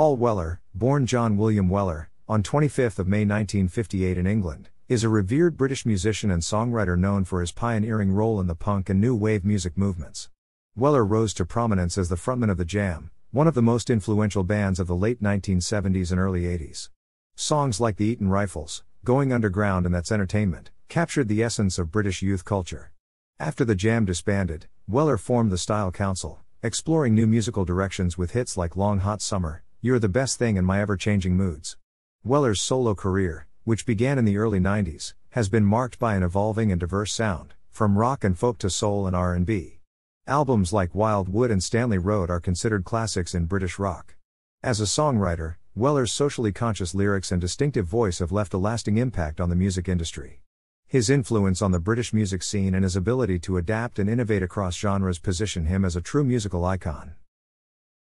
Paul Weller, born John William Weller, on 25 May 1958 in England, is a revered British musician and songwriter known for his pioneering role in the punk and new wave music movements. Weller rose to prominence as the frontman of The Jam, one of the most influential bands of the late 1970s and early 80s. Songs like The Eton Rifles, Going Underground and That's Entertainment, captured the essence of British youth culture. After The Jam disbanded, Weller formed The Style Council, exploring new musical directions with hits like Long Hot Summer, You're the Best Thing and My Ever-Changing Moods. Weller's solo career, which began in the early 90s, has been marked by an evolving and diverse sound, from rock and folk to soul and R&B. Albums like Wild Wood and Stanley Road are considered classics in British rock. As a songwriter, Weller's socially conscious lyrics and distinctive voice have left a lasting impact on the music industry. His influence on the British music scene and his ability to adapt and innovate across genres position him as a true musical icon.